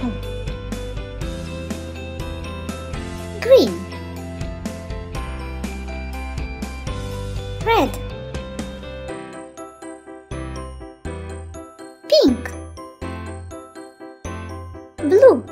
apple. Green, red, pink, blue,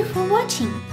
you for watching.